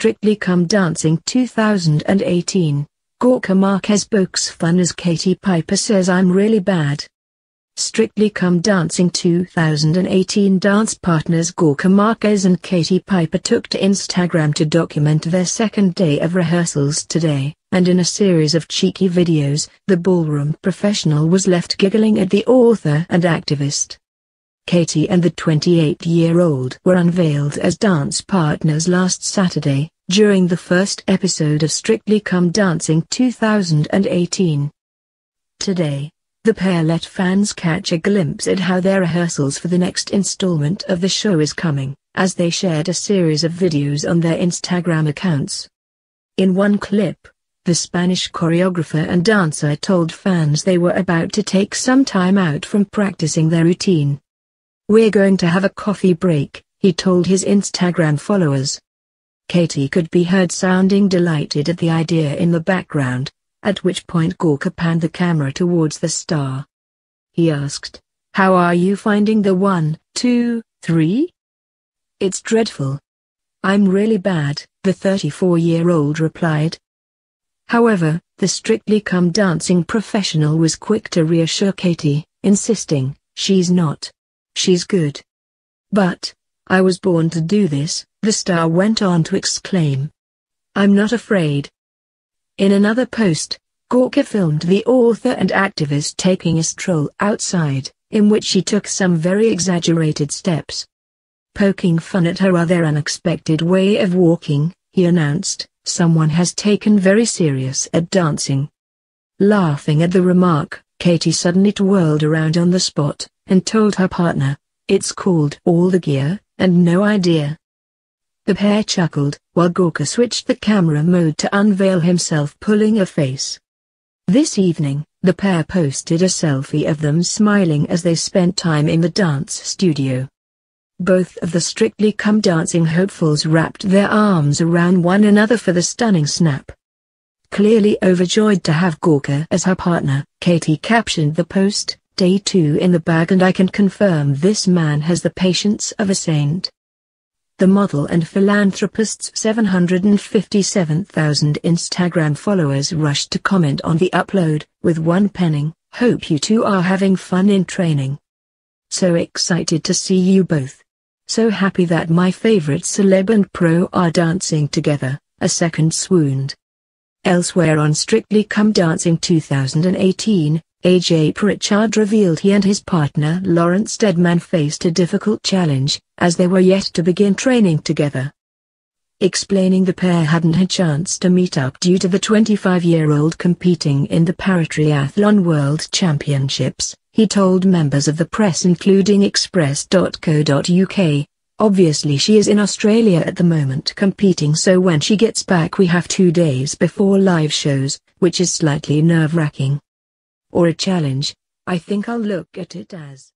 Strictly Come Dancing 2018, Gorka Marquez pokes fun as Katie Piper says I'm really bad. Strictly Come Dancing 2018 dance partners Gorka Marquez and Katie Piper took to Instagram to document their second day of rehearsals today, and in a series of cheeky videos, the ballroom professional was left giggling at the author and activist. Katie and the 28-year-old were unveiled as dance partners last Saturday, during the first episode of Strictly Come Dancing 2018. Today, the pair let fans catch a glimpse at how their rehearsals for the next installment of the show is coming, as they shared a series of videos on their Instagram accounts. In one clip, the Spanish choreographer and dancer told fans they were about to take some time out from practicing their routine. "We're going to have a coffee break," he told his Instagram followers. Katie could be heard sounding delighted at the idea in the background, at which point Gorka panned the camera towards the star. He asked, "How are you finding the 1, 2, 3? "It's dreadful. I'm really bad," the 34-year-old replied. However, the Strictly Come Dancing professional was quick to reassure Katie, insisting, "She's not. She's good." "But I was born to do this," the star went on to exclaim. "I'm not afraid." In another post, Gorka filmed the author and activist taking a stroll outside, in which she took some very exaggerated steps. Poking fun at her other unexpected way of walking, he announced, "Someone has taken very serious at dancing." Laughing at the remark, Katie suddenly twirled around on the spot, and told her partner, "It's called all the gear, and no idea." The pair chuckled, while Gorka switched the camera mode to unveil himself pulling a face. This evening, the pair posted a selfie of them smiling as they spent time in the dance studio. Both of the Strictly Come Dancing hopefuls wrapped their arms around one another for the stunning snap. Clearly overjoyed to have Gorka as her partner, Katie captioned the post, "Day 2 in the bag and I can confirm this man has the patience of a saint." The model and philanthropist's 757,000 Instagram followers rushed to comment on the upload, with one penning, "Hope you two are having fun in training. So excited to see you both. So happy that my favorite celeb and pro are dancing together," a second swooned. Elsewhere on Strictly Come Dancing 2018, AJ Pritchard revealed he and his partner Lawrence Deadman faced a difficult challenge, as they were yet to begin training together. Explaining the pair hadn't had a chance to meet up due to the 25-year-old competing in the Paratriathlon World Championships, he told members of the press including express.co.uk, "Obviously she is in Australia at the moment competing, so when she gets back we have 2 days before live shows, which is slightly nerve-wracking. Or a challenge. I think I'll look at it as